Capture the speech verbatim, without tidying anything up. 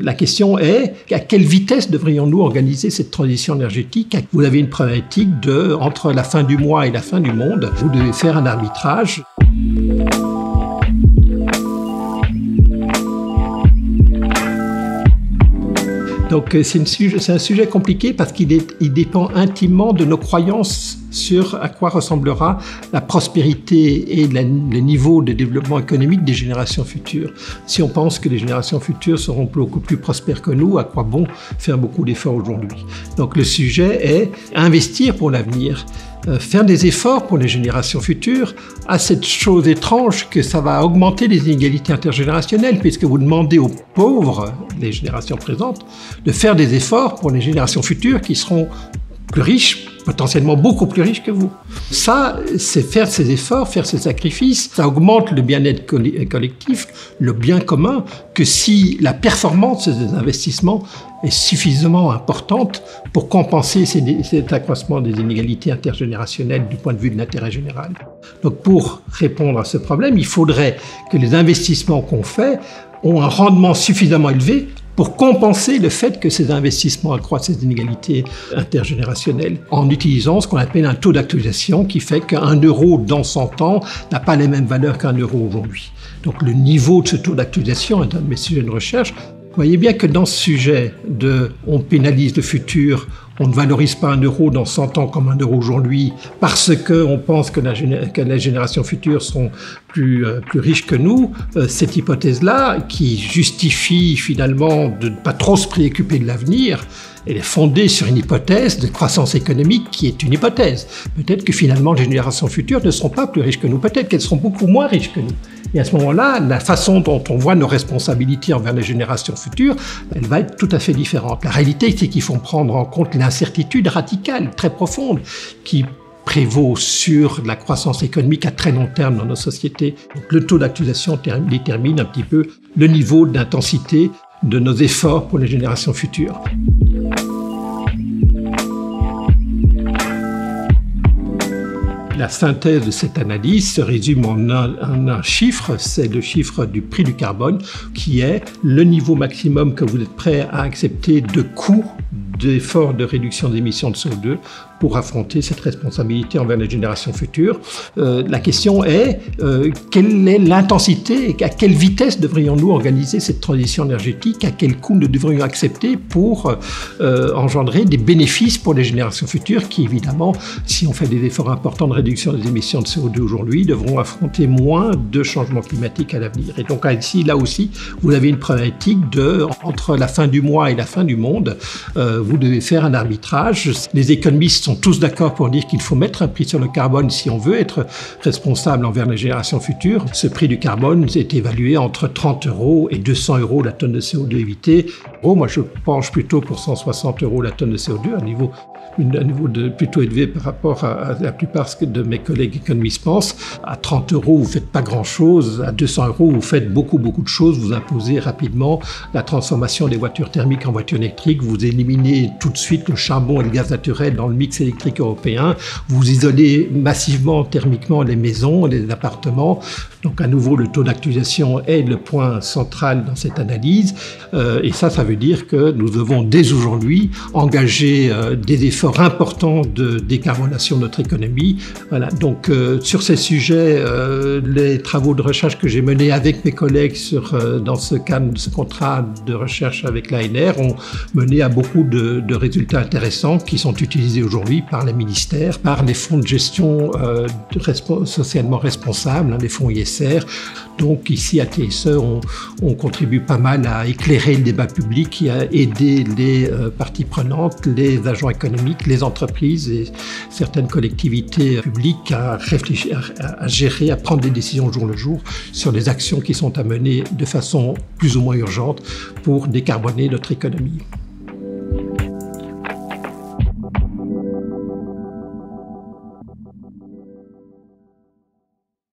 La question est, à quelle vitesse devrions-nous organiser cette transition énergétique? Vous avez une problématique de, entre la fin du mois et la fin du monde, vous devez faire un arbitrage. Donc c'est un sujet compliqué parce qu'il il dépend intimement de nos croyances sur à quoi ressemblera la prospérité et la, le niveau de développement économique des générations futures. Si on pense que les générations futures seront beaucoup plus prospères que nous, à quoi bon faire beaucoup d'efforts aujourd'hui? Donc le sujet est investir pour l'avenir, euh, faire des efforts pour les générations futures, à cette chose étrange que ça va augmenter les inégalités intergénérationnelles, puisque vous demandez aux pauvres, les générations présentes, de faire des efforts pour les générations futures qui seront plus riches, potentiellement beaucoup plus riches que vous. Ça, c'est faire ces efforts, faire ces sacrifices, ça augmente le bien-être collectif, le bien commun, que si la performance des investissements est suffisamment importante pour compenser cet accroissement des inégalités intergénérationnelles du point de vue de l'intérêt général. Donc pour répondre à ce problème, il faudrait que les investissements qu'on fait ont un rendement suffisamment élevé pour compenser le fait que ces investissements accroissent ces inégalités intergénérationnelles, en utilisant ce qu'on appelle un taux d'actualisation qui fait qu'un euro dans cent ans n'a pas les mêmes valeurs qu'un euro aujourd'hui. Donc le niveau de ce taux d'actualisation est un de mes sujets de recherche. Vous voyez bien que dans ce sujet de « on pénalise le futur », on ne valorise pas un euro dans cent ans comme un euro aujourd'hui parce qu'on pense que, la, que les générations futures seront plus, euh, plus riches que nous. Euh, cette hypothèse-là, qui justifie finalement de ne pas trop se préoccuper de l'avenir, elle est fondée sur une hypothèse de croissance économique qui est une hypothèse. Peut-être que finalement les générations futures ne seront pas plus riches que nous, peut-être qu'elles seront beaucoup moins riches que nous. Et à ce moment-là, la façon dont on voit nos responsabilités envers les générations futures, elle va être tout à fait différente. La réalité, c'est qu'il faut prendre en compte l'incertitude radicale, très profonde, qui prévaut sur la croissance économique à très long terme dans nos sociétés. Donc, le taux d'actualisation détermine un petit peu le niveau d'intensité de nos efforts pour les générations futures. La synthèse de cette analyse se résume en un, en un chiffre, c'est le chiffre du prix du carbone, qui est le niveau maximum que vous êtes prêt à accepter de coût d'efforts de réduction des émissions de C O deux pour affronter cette responsabilité envers les générations futures. Euh, la question est, euh, quelle est l'intensité, à quelle vitesse devrions-nous organiser cette transition énergétique, à quel coût nous devrions accepter pour euh, engendrer des bénéfices pour les générations futures qui, évidemment, si on fait des efforts importants de réduction des émissions de C O deux aujourd'hui, devront affronter moins de changements climatiques à l'avenir. Et donc ici, là aussi, vous avez une problématique de, entre la fin du mois et la fin du monde, euh, vous devez faire un arbitrage. Les économistes sont Sont tous d'accord pour dire qu'il faut mettre un prix sur le carbone si on veut être responsable envers les générations futures. Ce prix du carbone est évalué entre trente euros et deux cents euros la tonne de C O deux évitée. Oh, moi, je penche plutôt pour cent soixante euros la tonne de C O deux, un niveau, un niveau de, plutôt élevé par rapport à, à la plupart de mes collègues économistes pensent. À trente euros, vous ne faites pas grand-chose. À deux cents euros, vous faites beaucoup, beaucoup de choses. Vous imposez rapidement la transformation des voitures thermiques en voitures électriques. Vous éliminez tout de suite le charbon et le gaz naturel dans le mix électrique européen, vous isolez massivement thermiquement les maisons, les appartements. Donc à nouveau, le taux d'actualisation est le point central dans cette analyse. Euh, et ça, ça veut dire que nous devons dès aujourd'hui engager euh, des efforts importants de décarbonation de notre économie. Voilà. Donc euh, sur ces sujets, euh, les travaux de recherche que j'ai menés avec mes collègues sur, euh, dans ce cadre, ce contrat de recherche avec l'A N R ont mené à beaucoup de, de résultats intéressants qui sont utilisés aujourd'hui par les ministères, par les fonds de gestion euh, de respo socialement responsables, hein, les fonds I S R. Donc ici à T S E, on, on contribue pas mal à éclairer le débat public et à aider les euh, parties prenantes, les agents économiques, les entreprises et certaines collectivités publiques à réfléchir, à, à gérer, à prendre des décisions au jour le jour sur les actions qui sont à mener de façon plus ou moins urgente pour décarboner notre économie.